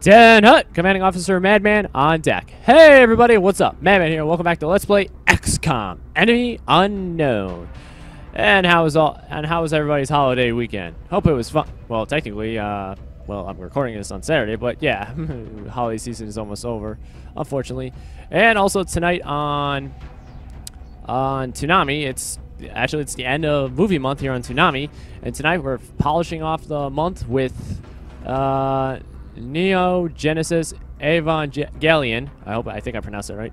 Dan Hutt, Commanding Officer Madman on deck. Hey everybody, what's up? Madman here. Welcome back to Let's Play XCOM: Enemy Unknown. And how was everybody's holiday weekend? Hope it was fun. Well, technically, well, I'm recording this on Saturday, but yeah, holiday season is almost over, unfortunately. And also tonight on Toonami, it's the end of movie month here on Toonami, and tonight we're polishing off the month with Neo Genesis Evangelion. I think I pronounced it right.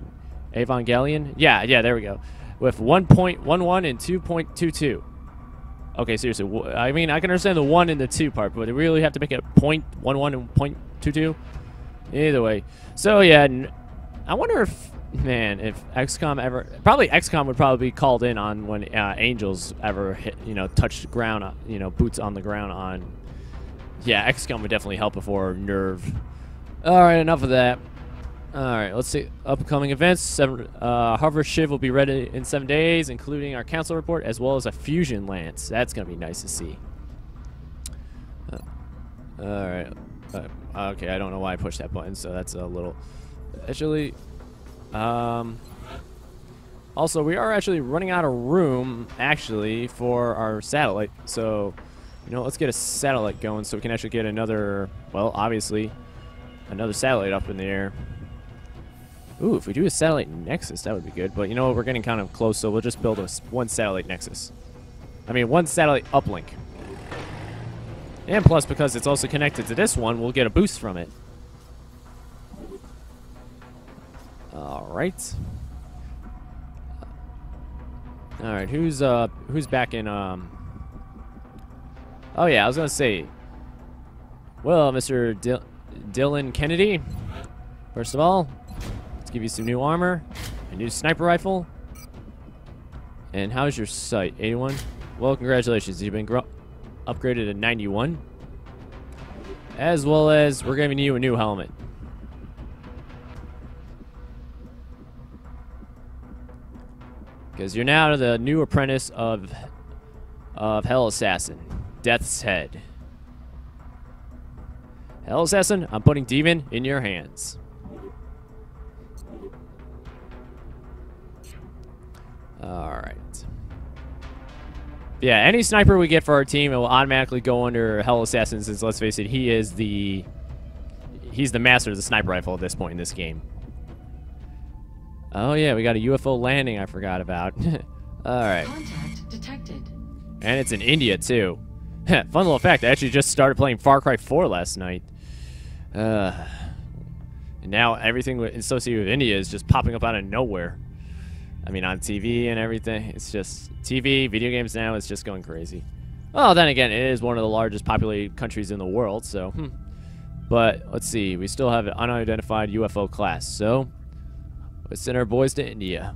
Evangelion. Yeah, there we go. With 1.11 and 2.22. Okay, seriously. I mean, I can understand the 1 and the 2 part, but they really have to make it 0.11 and 0.22? Either way. So, yeah, I wonder if, man, if XCOM ever... Probably XCOM would probably be called in on when Angels ever hit, you know, touched ground, you know, boots on the ground on... Yeah, XCOM would definitely help before NERV. Alright, enough of that. Alright, let's see. Upcoming events. Harvard Shiv will be ready in 7 days, including our council report, as well as a fusion lance. That's going to be nice to see. Alright. Okay, I don't know why I pushed that button, so that's a little... Actually... also, we are actually running out of room, actually, for our satellite. So, you know, let's get a satellite going so we can actually get another... Well, obviously, another satellite up in the air. Ooh, if we do a satellite nexus, that would be good. But you know what? We're getting kind of close, so we'll just build one satellite nexus. I mean, one satellite uplink. And plus, because it's also connected to this one, we'll get a boost from it. Alright. Alright, who's back in, Oh yeah, I was gonna say... Well, Mr. Dylan Kennedy, first of all... Give you some new armor, a new sniper rifle, and how's your sight? 81. Well, congratulations, you've been upgraded to 91. As well as we're giving you a new helmet. Because you're now the new apprentice of Hell Assassin, Death's Head. Hell Assassin, I'm putting Demon in your hands. Alright. Yeah, any sniper we get for our team, it will automatically go under Hell Assassin, since, let's face it, he's the master of the sniper rifle at this point in this game. Oh yeah, we got a UFO landing I forgot about. Alright. Contact detected. And it's in India, too. Fun little fact, I actually just started playing Far Cry 4 last night. And now everything associated with India is just popping up out of nowhere. I mean, on TV and everything, it's just TV, video games now, it's just going crazy. Well, then again, it is one of the largest populated countries in the world, so, But, let's see, we still have an unidentified UFO class, so, let's send our boys to India.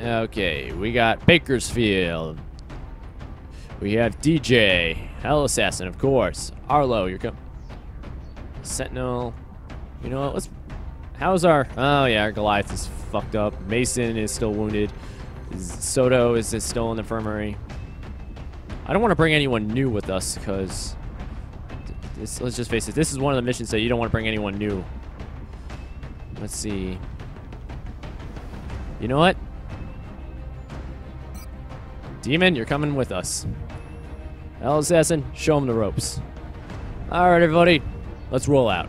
Okay, we got Bakersfield. We have DJ, Hell Assassin, of course. Arlo, you're coming. Sentinel. You know what, let's... How's our... Oh, yeah, our Goliath is fucked up. Mason is still wounded. Soto is still in the infirmary. I don't want to bring anyone new with us, because... Let's just face it. This is one of the missions that you don't want to bring anyone new. Let's see. You know what? Demon, you're coming with us. Hell Assassin, show him the ropes. All right, everybody. Let's roll out.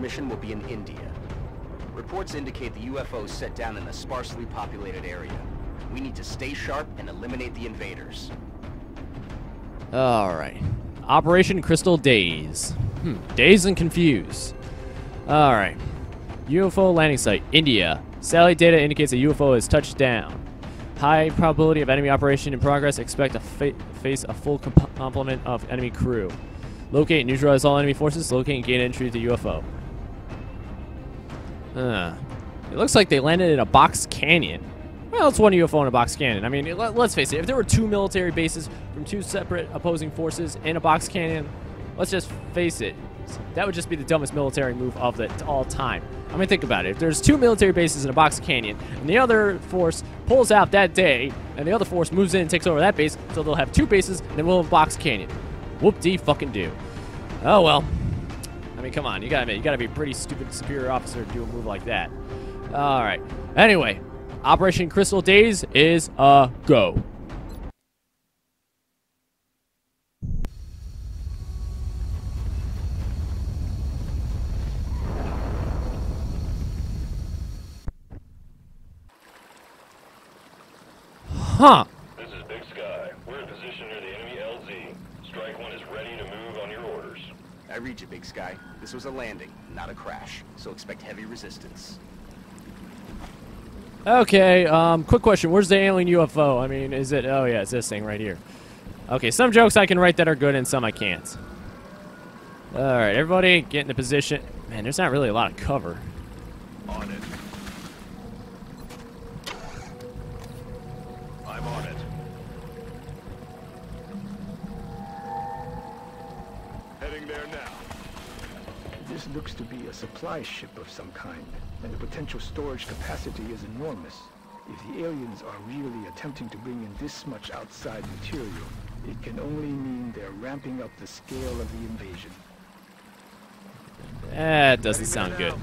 Mission will be in India. Reports indicate the UFOs set down in a sparsely populated area. We need to stay sharp and eliminate the invaders. Alright. Operation Crystal Days. Daze and confuse. Alright. UFO landing site, India. Satellite data indicates a UFO has touched down. High probability of enemy operation in progress. Expect to face a full complement of enemy crew. Locate and neutralize all enemy forces. Locate and gain entry to UFO. It looks like they landed in a box canyon. Well, it's one UFO in a box canyon. I mean, let's face it. If there were two military bases from two separate opposing forces in a box canyon, let's just face it. That would just be the dumbest military move of the all time. I mean, think about it. If there's two military bases in a box canyon, and the other force pulls out that day, and the other force moves in and takes over that base, so they'll have two bases, and then we'll have a box canyon. Whoop-dee-fucking-do. Oh, well. I mean, come on. You gotta admit, you gotta be a pretty stupid superior officer to do a move like that. All right. Anyway, Operation Crystal Days is a go. Huh. This is Big Sky. We're in position near the enemy LZ. Strike One is ready to move on your orders. I read you, Big Sky. This was a landing, not a crash, so expect heavy resistance. Okay, quick question. Where's the alien UFO? I mean, is it... Oh, yeah, it's this thing right here. Okay, some jokes I can write that are good and some I can't. All right, everybody get into position. Man, there's not really a lot of cover. On it. This looks to be a supply ship of some kind, and the potential storage capacity is enormous. If the aliens are really attempting to bring in this much outside material, it can only mean they're ramping up the scale of the invasion. That doesn't sound good.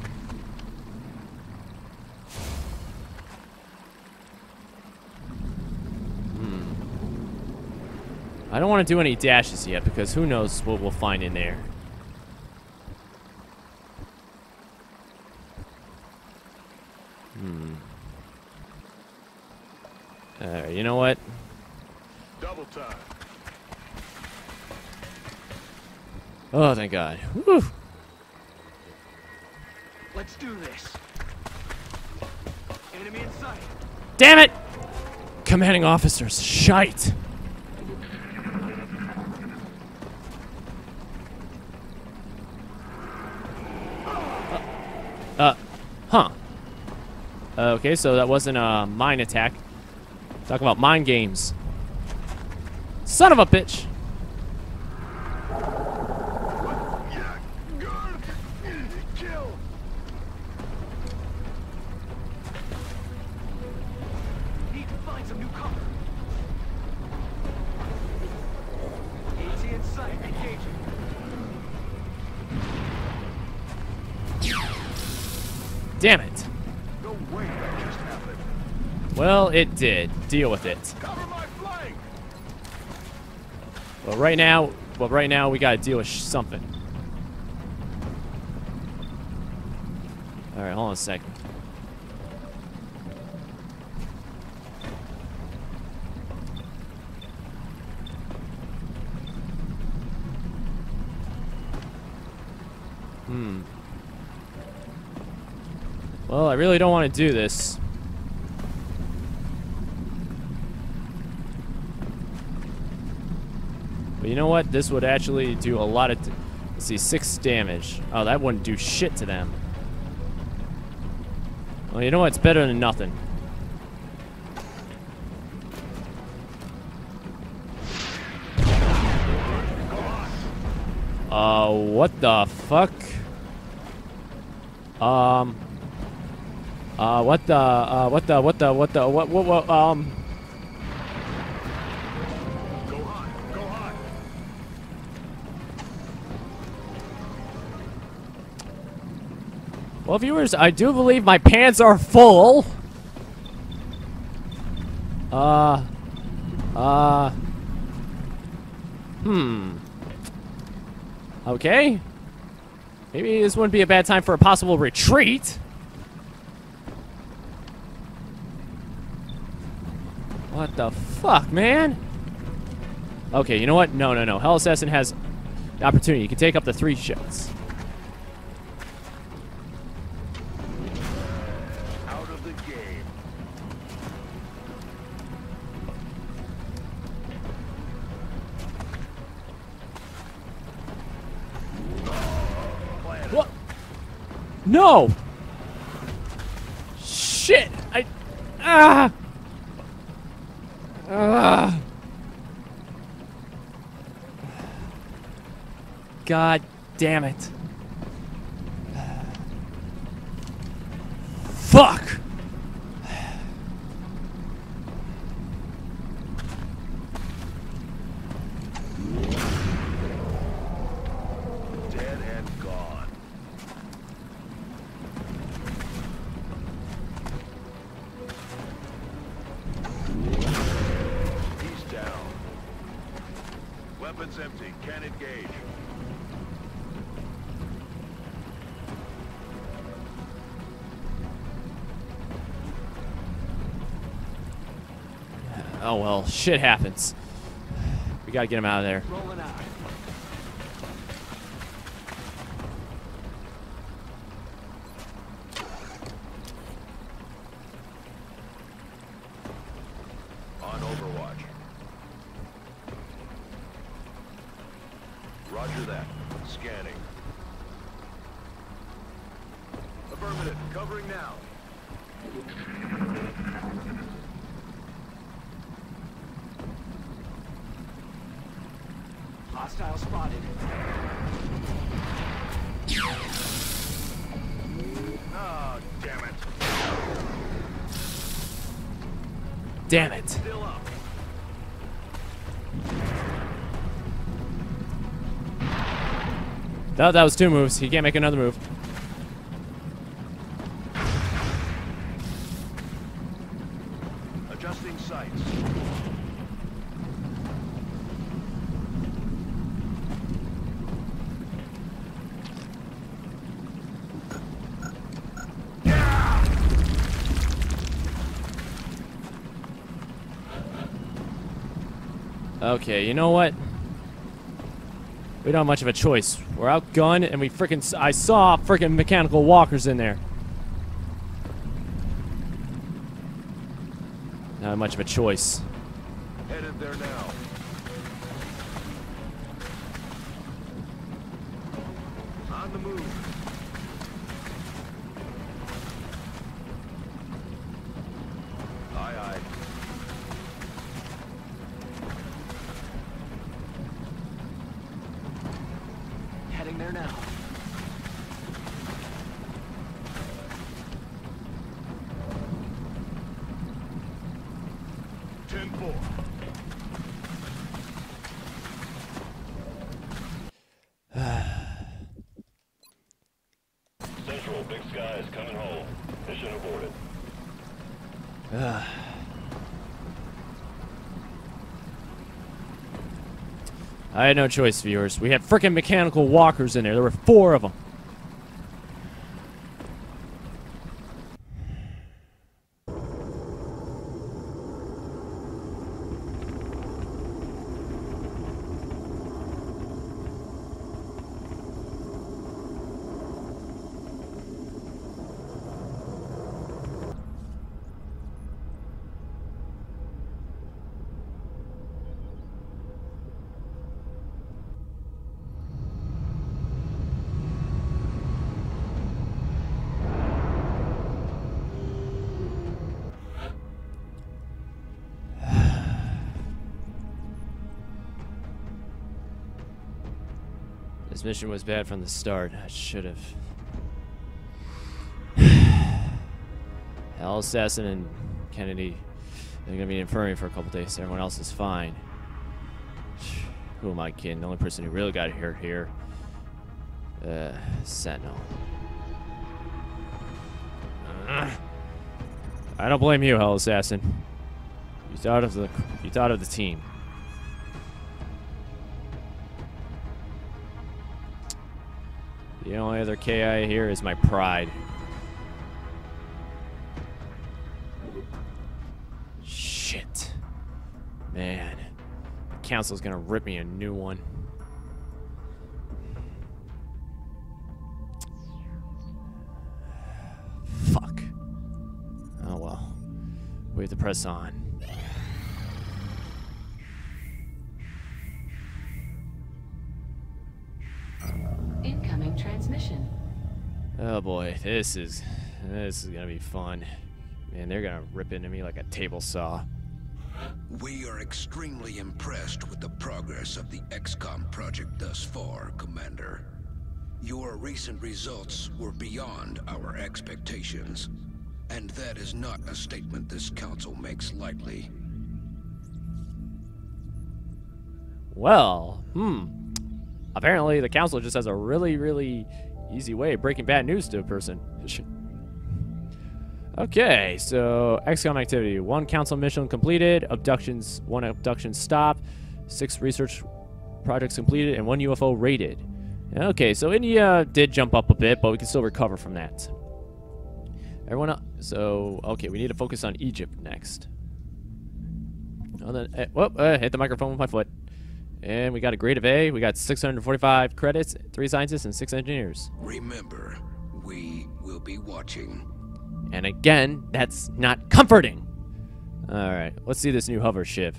I don't want to do any dashes yet, because who knows what we'll find in there. You know what? Double time. Oh, thank God. Woo. Let's do this. Enemy in sight. Damn it! Commanding officers, shite. Huh. Okay, so that wasn't a mine attack. Talk about mind games. Son of a bitch! Need to find some new cover. Easy in sight, engaging. Damn it! Well, it did. Deal with it. Cover my flank. Well, right now we gotta deal with something. All right, hold on a second. Well, I really don't want to do this. But you know what? This would actually do a lot of... Let's see, 6 damage. Oh, that wouldn't do shit to them. Well, you know what? It's better than nothing. What the fuck? Well, viewers, I do believe my pants are full. Okay. Maybe this wouldn't be a bad time for a possible retreat. What the fuck, man? Okay, you know what? No, no, no. Hell Assassin has the opportunity. You can take up the 3 shots. What? No! Shit! God damn it. Fuck! Oh well, shit happens. We gotta get him out of there. On Overwatch. Roger that. Scanning. Affirmative. Covering now. Hostile spotted. Ah, damn it. Damn it. Still up. That was two moves. He can't make another move. Adjusting sights. Okay, you know what? We don't have much of a choice. We're outgunned, and we I saw frickin' mechanical walkers in there. Not much of a choice. Headed there now. On the move. Aye, aye. Heading there now. Central, Big Sky is coming home. Mission aborted. I had no choice, viewers. We had frickin' mechanical walkers in there. There were 4 of them. This mission was bad from the start. I should have. Hell Assassin and Kennedy, they're gonna be in infirmary for a couple days. Everyone else is fine. Who am I kidding? The only person who really got hurt here, Sentinel. I don't blame you, Hell Assassin. You thought of the team. The only other KI here is my pride. Shit. Man. The council's gonna rip me a new one. Fuck. Oh well. We have to press on. Incoming transmission. transmission. Oh boy, this is gonna be fun. Man, they're gonna rip into me like a table saw. We are extremely impressed with the progress of the XCOM project thus far, Commander. Your recent results were beyond our expectations, and that is not a statement this council makes lightly. Well, apparently the council just has a really, really easy way of breaking bad news to a person. Okay, so XCOM activity. 1 council mission completed, abductions, 1 abduction stopped, 6 research projects completed, and 1 UFO raided. Okay, so India did jump up a bit, but we can still recover from that. Everyone else, so, okay, we need to focus on Egypt next. And then, hit the microphone with my foot. And we got a grade of A. We got 645 credits, 3 scientists, and 6 engineers. Remember, we will be watching. And again, that's not comforting. All right, let's see this new hover ship.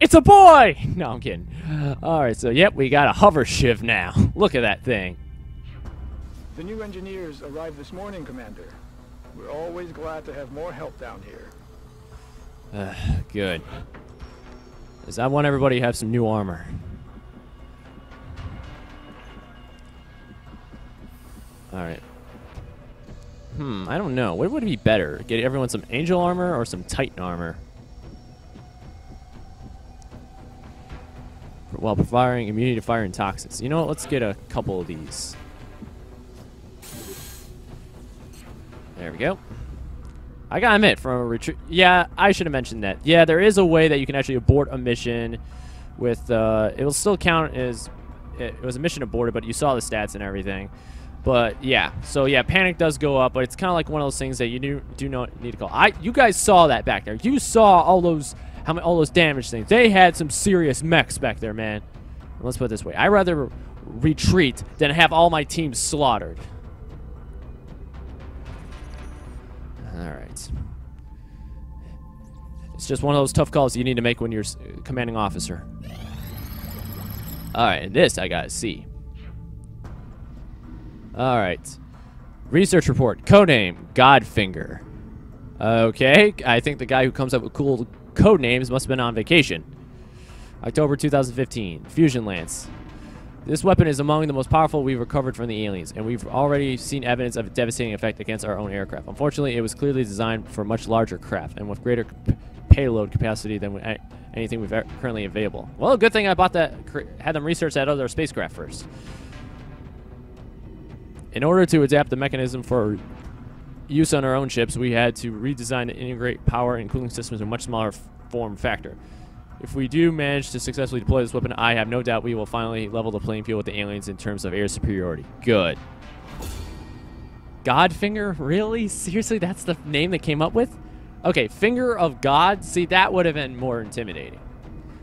It's a boy! No, I'm kidding. All right, so yep, we got a hover shiv now. Look at that thing. The new engineers arrived this morning, Commander. We're always glad to have more help down here. Good. Because I want everybody to have some new armor. All right. I don't know. What would be better? Get everyone some Angel armor or some Titan armor? While providing immunity to fire and toxins. You know what? Let's get a couple of these. There we go. I gotta admit, from a retreat... Yeah, I should have mentioned that. Yeah, there is a way that you can actually abort a mission with... it'll still count as... It was a mission aborted, but you saw the stats and everything. But, yeah. So, yeah, panic does go up, but it's kind of like one of those things that you do not need to call. You guys saw that back there. You saw all those... all those damage things. They had some serious mechs back there, man. Let's put it this way. I'd rather retreat than have all my team slaughtered. Alright. It's just one of those tough calls you need to make when you're commanding officer. Alright, this I gotta see. Alright. Research report. Codename, Godfinger. Okay, I think the guy who comes up with cool... code names must have been on vacation. October 2015. Fusion Lance. This weapon is among the most powerful we've recovered from the aliens, and we've already seen evidence of a devastating effect against our own aircraft. Unfortunately, it was clearly designed for much larger craft and with greater payload capacity than anything we've currently available. Well, good thing I bought that, had them research that other spacecraft first. In order to adapt the mechanism for use on our own ships, we had to redesign and integrate power and cooling systems in a much smaller form factor. If we do manage to successfully deploy this weapon, I have no doubt we will finally level the playing field with the aliens in terms of air superiority. Good. Godfinger? Really? Seriously? That's the name they came up with? Okay, Finger of God? See, that would have been more intimidating.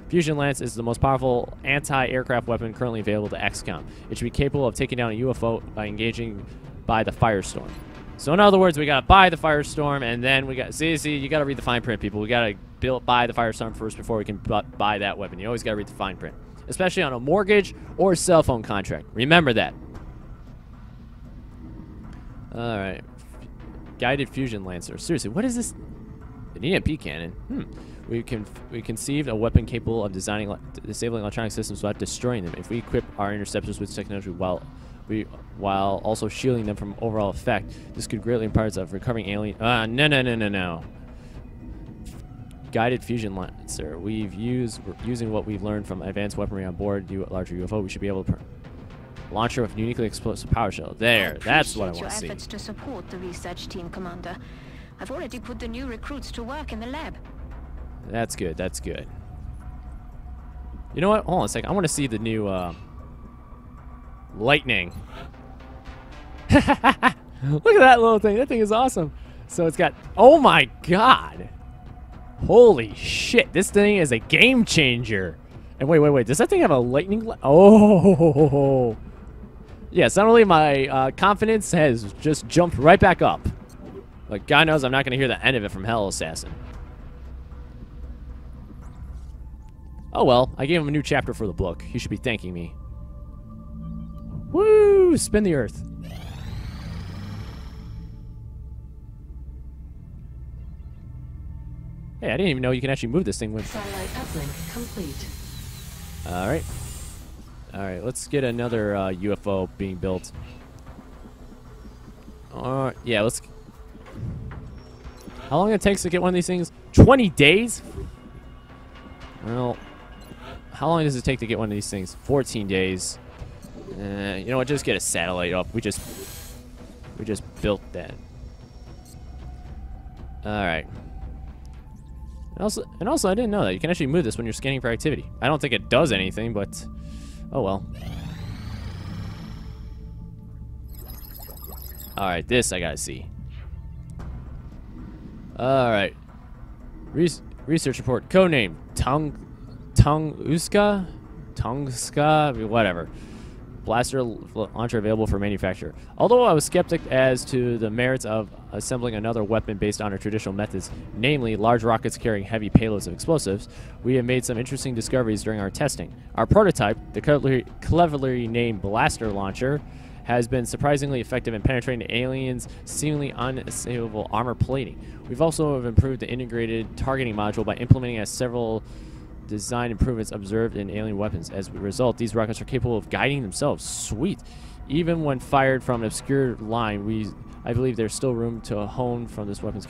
Fusion Lance is the most powerful anti-aircraft weapon currently available to XCOM. It should be capable of taking down a UFO by engaging by the Firestorm. So in other words, we gotta buy the Firestorm, and then we got see, you gotta read the fine print, people. We gotta buy the Firestorm first before we can buy that weapon. You always gotta read the fine print, especially on a mortgage or cell phone contract. Remember that. All right, Guided Fusion Lancer. Seriously, what is this? An EMP cannon. We conceived a weapon capable of disabling electronic systems without destroying them. If we equip our interceptors with technology while also shielding them from overall effect, this could greatly impair us of recovering alien... No. Guided Fusion Lancer. Using what we've learned from advanced weaponry on board the larger UFO, we should be able to launch her with uniquely explosive power shell. There, that's what I want to see. I appreciate your efforts to support the research team, Commander. I've already put the new recruits to work in the lab. That's good, that's good. You know what? Hold on a second. I want to see the new... Lightning. Look at that little thing. That thing is awesome. So it's got... Oh my god. Holy shit. This thing is a game changer. And wait. Does that thing have a lightning... Oh. Yeah, suddenly my confidence has just jumped right back up. Like, God knows I'm not going to hear the end of it from Hell Assassin. Oh well, I gave him a new chapter for the book. He should be thanking me. Woo! Spin the earth. Hey, I didn't even know you can actually move this thing with. Satellite uplink complete. Alright. Alright, let's get another UFO being built. Yeah, let's... How long it takes to get one of these things? 20 days? Well, how long does it take to get one of these things? 14 days. You know what? Just get a satellite up. We just built that. All right. And also, I didn't know that you can actually move this when you're scanning for activity. I don't think it does anything, but oh well. All right, this I gotta see. All right. Research report. Codename Tonguska, whatever. Blaster launcher available for manufacture. Although I was skeptic as to the merits of assembling another weapon based on our traditional methods, namely large rockets carrying heavy payloads of explosives, we have made some interesting discoveries during our testing. Our prototype, the cleverly named Blaster Launcher, has been surprisingly effective in penetrating the aliens' seemingly unassailable armor plating. We've also improved the integrated targeting module by implementing several design improvements observed in alien weapons. As a result, these rockets are capable of guiding themselves. Sweet. Even when fired from an obscure line, I believe there's still room to hone from this weapon's.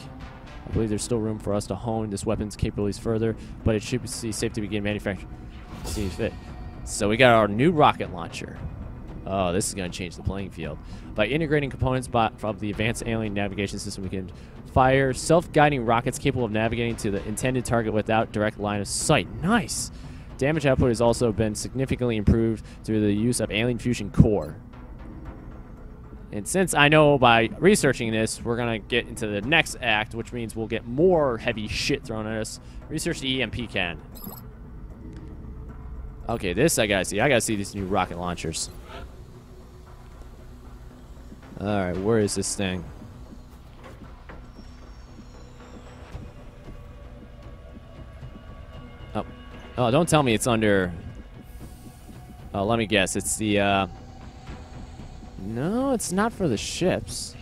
I believe there's still room for us to hone this weapon's capabilities further, but it should be safe to begin manufacturing. See fit. So we got our new rocket launcher. Oh, this is going to change the playing field. By integrating components of the advanced alien navigation system, we can fire self-guiding rockets capable of navigating to the intended target without direct line of sight. Nice! Damage output has also been significantly improved through the use of alien fusion core. And since I know by researching this, we're going to get into the next act, which means we'll get more heavy shit thrown at us. Research the EMP cannon. Okay, this I gotta see. I gotta see these new rocket launchers. Alright, where is this thing? Oh. Oh, don't tell me it's under... Oh, let me guess. It's the, No, it's not for the ships.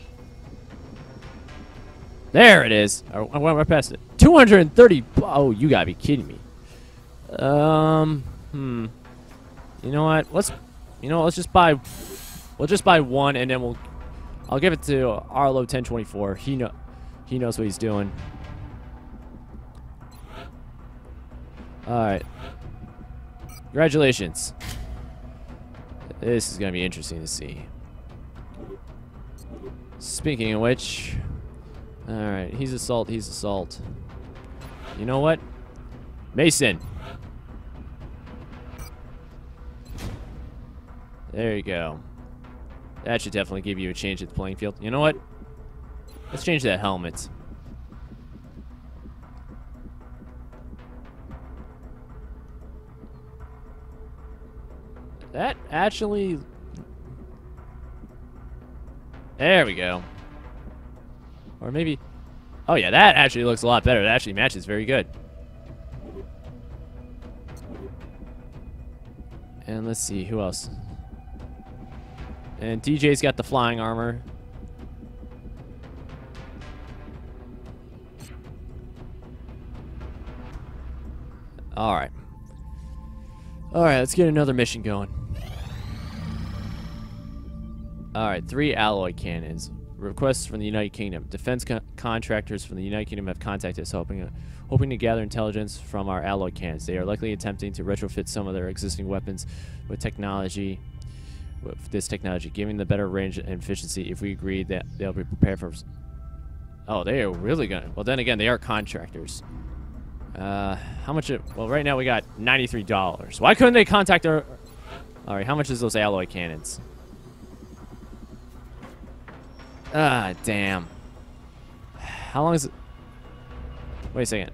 There it is! I went right past it. 230... Oh, you gotta be kidding me. You know what? Let's just buy... We'll just buy one, and then I'll give it to Arlo 1024. He knows what he's doing. All right. Congratulations. This is gonna be interesting to see. Speaking of which, all right. He's assault. He's assault. You know what, Mason. There you go. That should definitely give you a change at the playing field. You know what? Let's change that helmet. That actually... There we go. Or maybe... Oh yeah, that actually looks a lot better. That actually matches very good. And let's see, who else? And DJ's got the flying armor. Alright. Alright, let's get another mission going. Alright, 3 alloy cannons. Requests from the United Kingdom. Defense contractors from the United Kingdom have contacted us, hoping to gather intelligence from our alloy cannons. They are likely attempting to retrofit some of their existing weapons with technology... giving the better range and efficiency. If we agree that they'll be prepared for... Oh, they are really gonna... Well, then again, they are contractors. How much... Well, right now we got $93. Why couldn't they contact our... Alright, how much is those alloy cannons? Ah, damn. How long is it... Wait a second.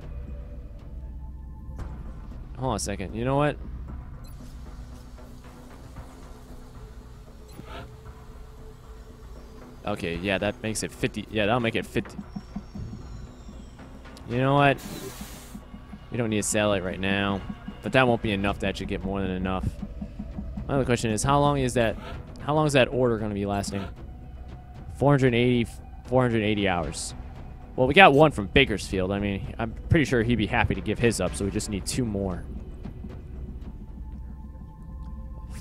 Hold on a second. You know what? Okay, yeah, that makes it 50. Yeah, that'll make it 50. You know what? We don't need a satellite right now. But that won't be enough. That should get more than enough. My other question is, how long is that order going to be lasting? 480 hours. Well, we got one from Bakersfield. I mean, I'm pretty sure he'd be happy to give his up, so we just need two more.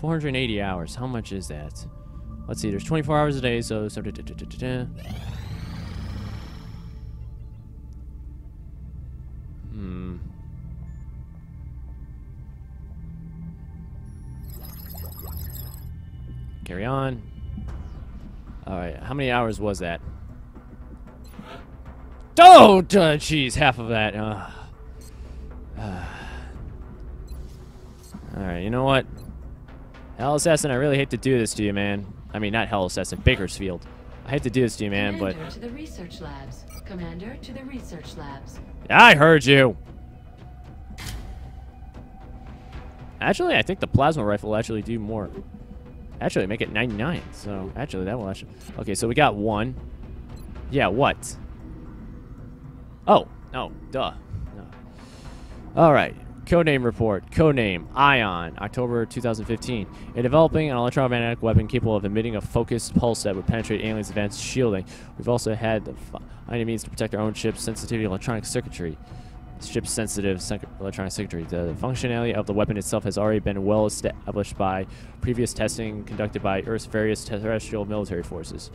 480 hours. How much is that? Let's see. There's 24 hours a day, so... Carry on. Alright, how many hours was that? Oh, jeez, half of that. Alright, you know what? Hell Assassin, I really hate to do this to you, man. I mean, not Hell Assassin, Bakersfield. I hate to do this to you, man, Commander but... to the research labs. Commander to the research labs. I heard you! Actually, I think the plasma rifle will actually do more. Actually, make it 99, so... Actually, that will actually... Okay, so we got one. Yeah, what? Oh, no, duh. No. Alright. Codename report. Codename, Ion, October 2015. In developing an electromagnetic weapon capable of emitting a focused pulse that would penetrate aliens' advanced shielding. We've also had the finding means to protect our own ship's sensitivity electronic circuitry. Ship-sensitive electronic circuitry. The functionality of the weapon itself has already been well established by previous testing conducted by Earth's various terrestrial military forces.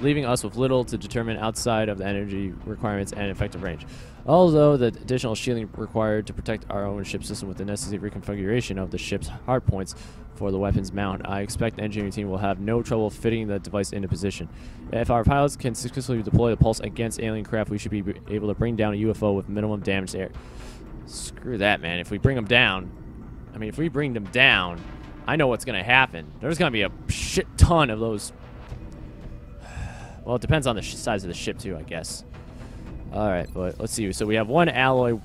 Leaving us with little to determine outside of the energy requirements and effective range. Although the additional shielding required to protect our own ship system with the necessary reconfiguration of the ship's hardpoints for the weapon's mount, I expect the engineering team will have no trouble fitting the device into position. If our pilots can successfully deploy the pulse against alien craft, we should be able to bring down a UFO with minimum damage to air. Screw that, man. If we bring them down, I mean, if we bring them down, I know what's going to happen. There's going to be a shit ton of those. Well, it depends on the size of the ship, too, I guess. Alright, but let's see. So we have one alloy.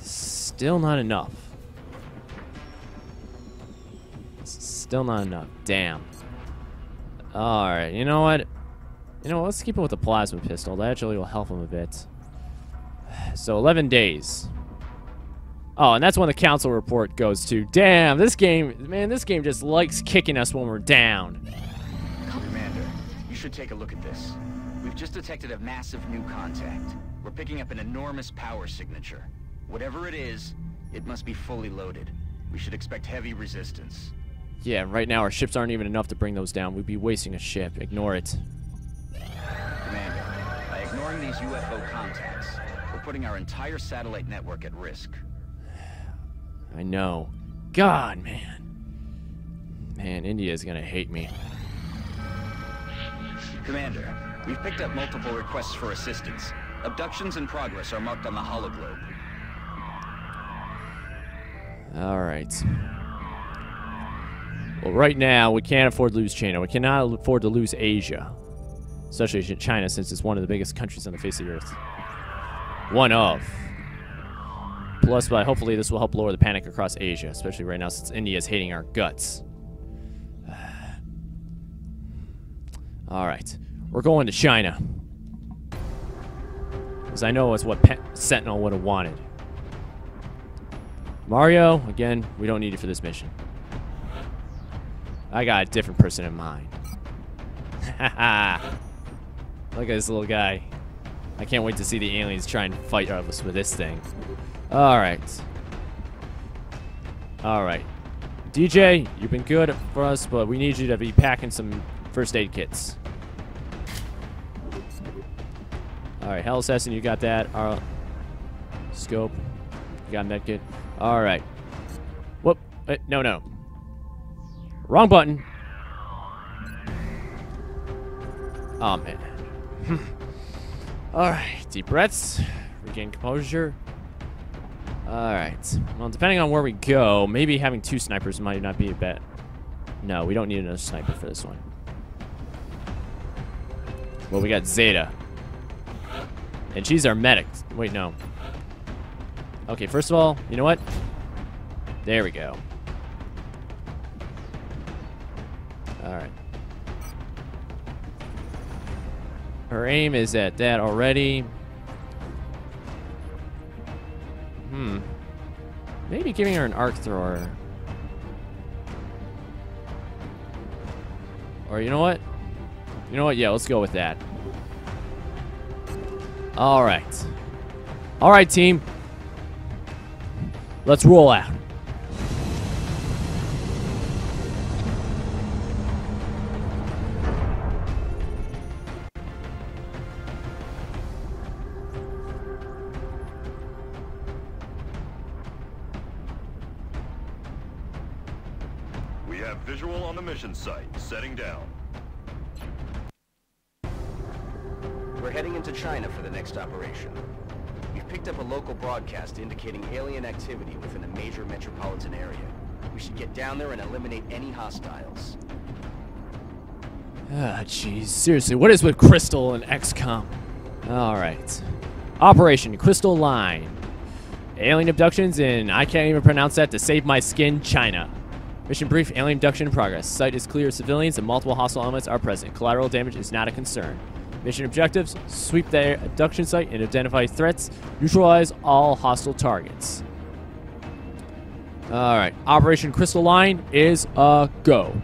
Still not enough. Still not enough. Damn. Alright, you know what? You know what? Let's keep it with the plasma pistol. That actually will help him a bit. So 11 days. Oh, and that's when the council report goes to. Damn, this game, man, this game just likes kicking us when we're down. Commander, you should take a look at this. We've just detected a massive new contact. We're picking up an enormous power signature. Whatever it is, it must be fully loaded. We should expect heavy resistance. Yeah, right now our ships aren't even enough to bring those down. We'd be wasting a ship. Ignore it. Commander, by ignoring these UFO contacts, we're putting our entire satellite network at risk. I know. God, man. Man, India's gonna hate me. Commander, we've picked up multiple requests for assistance. Abductions in progress are marked on the hologlobe. Alright. Well, right now, we can't afford to lose China. We cannot afford to lose Asia. Especially China, since it's one of the biggest countries on the face of the earth. One of. Plus, but hopefully this will help lower the panic across Asia, especially right now since India is hating our guts. Alright, we're going to China. Because I know it's what Sentinel would have wanted. Mario, again, we don't need you for this mission. I got a different person in mind. Haha. Look at this little guy. I can't wait to see the aliens try and fight us with this thing. Alright. Alright. DJ, you've been good for us, but we need you to be packing some first aid kits. Alright, Hell Assassin, you got that. Scope, you got that kit. Alright. Whoop. No, no. Wrong button. Oh, man. Alright, deep breaths. Regain composure. Alright. Well, depending on where we go, maybe having two snipers might not be a bet. No, we don't need another sniper for this one. Well, we got Zeta. And she's our medic. Wait, no. Okay, first of all, you know what? There we go. Alright. Her aim is at that already. Hmm. Maybe giving her an arc thrower. Or you know what? You know what? Yeah, let's go with that. Alright. Alright, team. Let's roll out. We have visual on the mission site. Setting down. We're heading into China for the next operation. We've picked up a local broadcast indicating alien activity within a major metropolitan area. We should get down there and eliminate any hostiles. Ah, jeez. Seriously, what is with Crystal and XCOM? Alright. Operation Crystal Line. Alien abductions in, I can't even pronounce that, to save my skin, China. Mission brief, alien abduction in progress. Site is clear of civilians and multiple hostile elements are present. Collateral damage is not a concern. Mission objectives, sweep the abduction site and identify threats. Neutralize all hostile targets. Alright, Operation Crystal Line is a go.